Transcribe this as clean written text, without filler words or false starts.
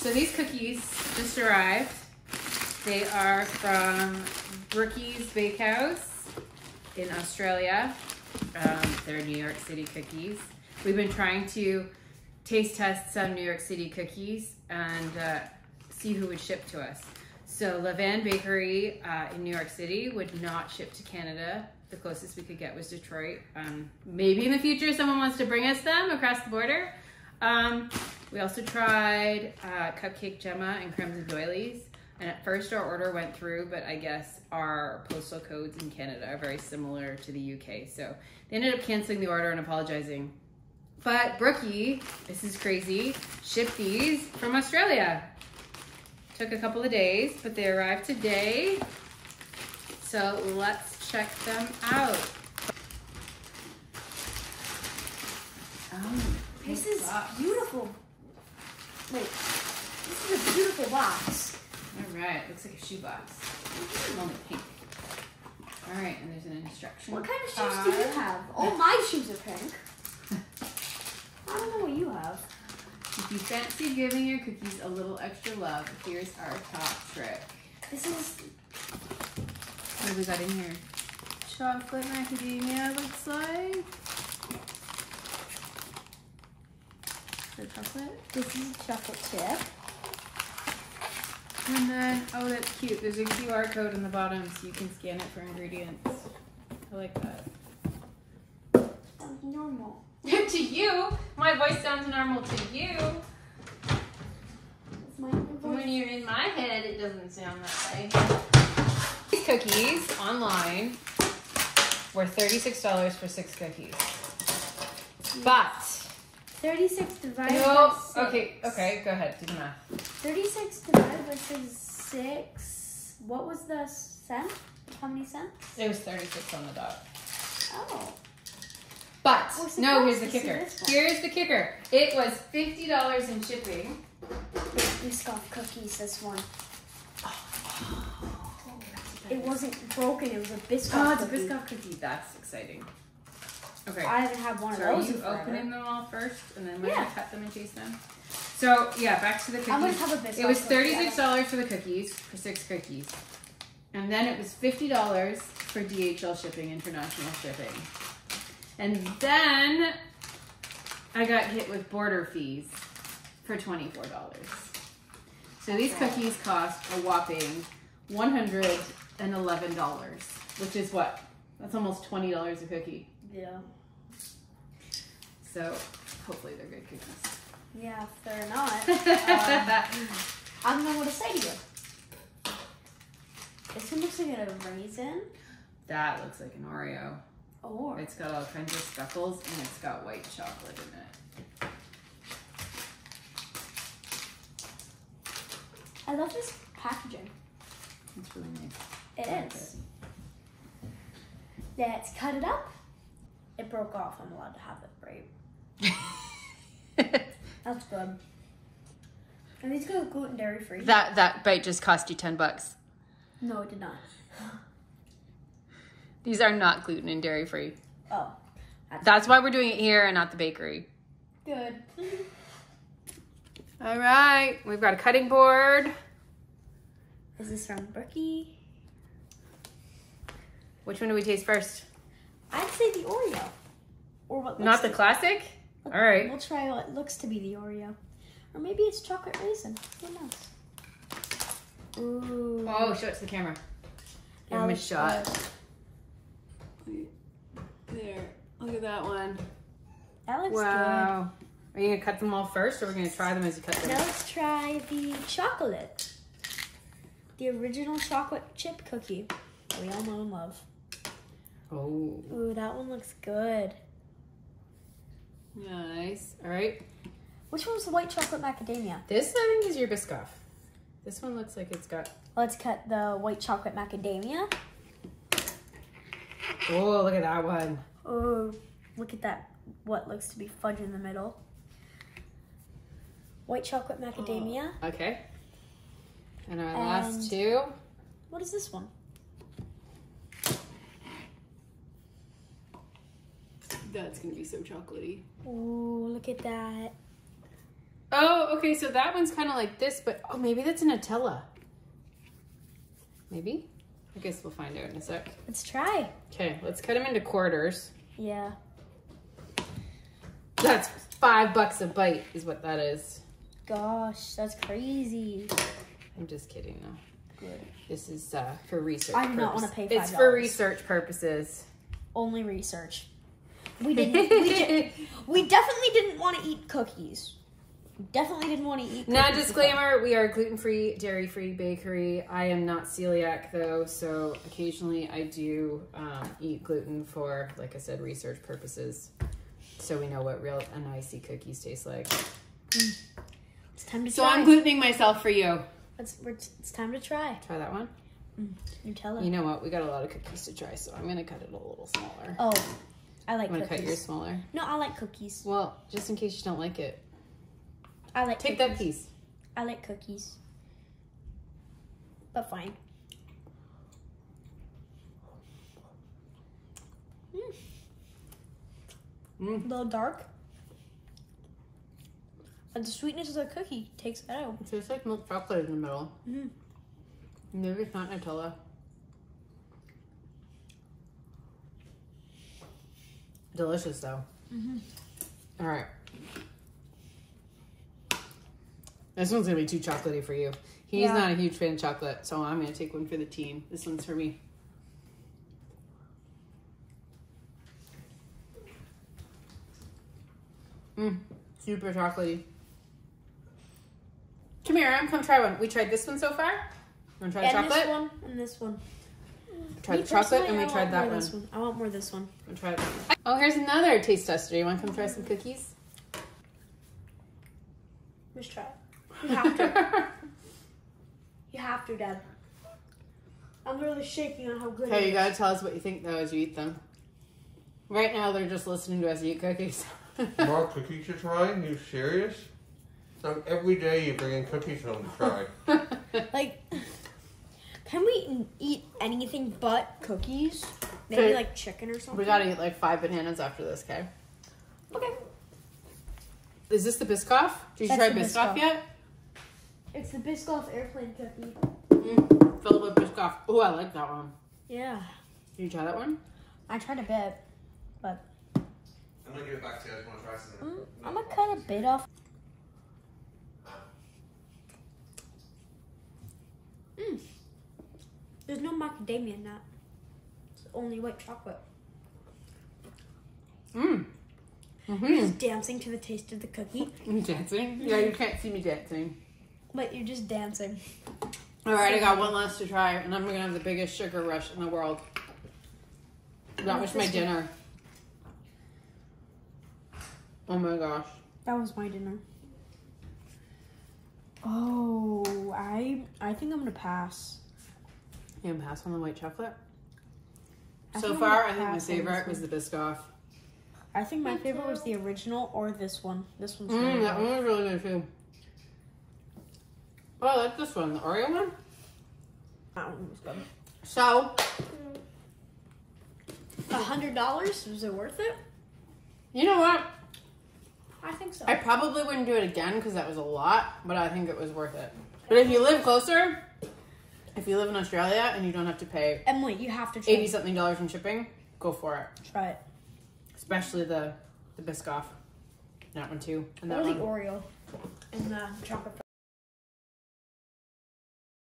So these cookies just arrived. They are from Brooki's Bakehouse in Australia. They're New York City cookies. We've been trying to taste test some New York City cookies and see who would ship to us. So Levan Bakery in New York City would not ship to Canada. The closest we could get was Detroit. Maybe in the future someone wants to bring us them across the border. We also tried Cupcake Jemma and Crimson Doilies. And at first our order went through, but I guess our postal codes in Canada are very similar to the UK. So they ended up canceling the order and apologizing. But Brookie, this is crazy, shipped these from Australia. Took a couple of days, but they arrived today. So let's check them out. Oh, this is beautiful. Wait, this is a beautiful box. All right, looks like a shoe box. It's only pink. All right, and there's an instruction. What kind of shoes do you have? All my shoes are pink. I don't know what you have. If you fancy giving your cookies a little extra love, here's our top trick. This is... What have we got in here? Chocolate macadamia, looks like. Is chocolate? This is a chocolate chip. And then, oh, that's cute. There's a QR code on the bottom so you can scan it for ingredients. I like that. Sounds normal. To you? My voice sounds normal to you. When you're in my head, it doesn't sound that way. These cookies online were $36 for 6 cookies. But... 36 divided by 6. Okay, go ahead, do the math. 36 divided by 6 is 6. What was the cent? How many cents? It was 36 on the dot. Oh. But, no, here's the kicker. Here's the kicker. It was $50 in shipping. Biscoff cookies, this one. Oh. It wasn't broken, it was a Biscoff cookie. Oh, it's a Biscoff cookie. That's exciting. Okay. I haven't had one of those. Are you opening them all first and then later cut them and taste them? So, yeah, back to the cookies. I'm going to have a Biscoff. It was $36 for the cookies, for 6 cookies. And then it was $50 for DHL shipping, international shipping. And then I got hit with border fees for $24. So these cookies cost a whopping $111, which is what? That's almost $20 a cookie. Yeah. So hopefully they're good cookies. Yeah, if they're not, I don't know what to say to you. This one looks like a raisin. That looks like an Oreo. Oh. It's got all kinds of speckles and it's got white chocolate in it. I love this packaging. It's really nice. It is. Let's cut it up. It broke off. I'm allowed to have it, right? That's good. And these go gluten dairy free. That bite just cost you $10. No, it did not. These are not gluten and dairy free. Oh. That's why we're doing it here and not the bakery. Good. All right. We've got a cutting board. Is this from Brookie? Which one do we taste first? I'd say the Oreo. Or what looks not the classic? All right. We'll try what looks to be the Oreo. Or maybe it's chocolate raisin. Who knows? Ooh. Oh, show it to the camera. Give him a shot. There, look at that one. That looks good. Are you gonna cut them all first, or we're gonna try them as you cut them? Now let's try the chocolate. The original chocolate chip cookie we all know and love. Oh. Ooh, that one looks good. Nice. All right. Which one's the white chocolate macadamia? This, I think, is your Biscoff. This one looks like it's got... Let's cut the white chocolate macadamia. Oh, look at that one. Oh, look at that. What looks to be fudge in the middle. White chocolate macadamia. Oh, okay. And our last two. What is this one? That's going to be so chocolatey. Oh, look at that. Oh, okay, so that one's kind of like this, but oh, maybe that's a Nutella. Maybe? I guess we'll find out in a sec. Let's try. Okay, let's cut them into quarters. Yeah. That's $5 a bite is what that is. Gosh, that's crazy. I'm just kidding, though. Good. This is for research purposes. I do not want to pay $5. It's for research purposes. Only research. We definitely didn't want to eat cookies. Definitely didn't want to eat cookies. Now, disclaimer, we are a gluten-free, dairy-free bakery. I am not celiac, though, so occasionally I do eat gluten for, like I said, research purposes. So we know what real NYC cookies taste like. It's time to try. So I'm glutening myself for you. It's time to try. Try that one? Nutella. You know what? We got a lot of cookies to try, so I'm going to cut it a little smaller. Oh, I like cookies. You want to cut yours smaller? No, I like cookies. Well, just in case you don't like it. I like cookies. Take that piece. I like cookies. But fine. A little dark. And the sweetness of the cookie takes that out. It tastes like milk chocolate in the middle. Maybe it's not Nutella. Delicious, though. All right. This one's going to be too chocolatey for you. He's not a huge fan of chocolate, so I'm going to take one for the team. This one's for me. Super chocolatey. Come here, Em, come try one. We tried this one so far. You want to try the chocolate? And this one. Tried the chocolate and we tried that one. I want more of this one. I'll try it. Oh, here's another taste tester. You want to come try some cookies? Just try it. You have to. You have to, Dad. I'm really shaking on how good it is. Hey, you gotta tell us what you think, though, as you eat them. Right now, they're just listening to us eat cookies. More cookies to try? Are you serious? So every day you bring in cookies home to try. Like, can we eat anything but cookies? Maybe like chicken or something? We gotta eat like 5 bananas after this, okay? Okay. Is this the Biscoff? Did you try Biscoff yet? It's the Biscoff airplane cookie. Filled with Biscoff. Oh, I like that one. Yeah. Did you try that one? I tried a bit, but... I'm gonna give it back to you. I just wanna try something. I'm gonna cut a bit off. There's no macadamia in that. It's only white chocolate. You're just dancing to the taste of the cookie. I'm dancing? Yeah, you can't see me dancing. But you're just dancing. Alright, I got one last to try, and I'm gonna have the biggest sugar rush in the world. That was my dinner. Oh my gosh. That was my dinner. Oh, I think I'm gonna pass. You gonna pass on the white chocolate? So far, I think my favorite was the Biscoff. I think my favorite was the original or this one. This one's really good. That one was really good too. Oh, I like this one. The Oreo one? That one was good. So, $100? Was it worth it? You know what? I think so. I probably wouldn't do it again because that was a lot, but I think it was worth it. But if you live closer, if you live in Australia and you don't have to pay Emily, you have to try $80-something in shipping, go for it. Try it. Especially the Biscoff. That one too. And that one. The Oreo and the chocolate.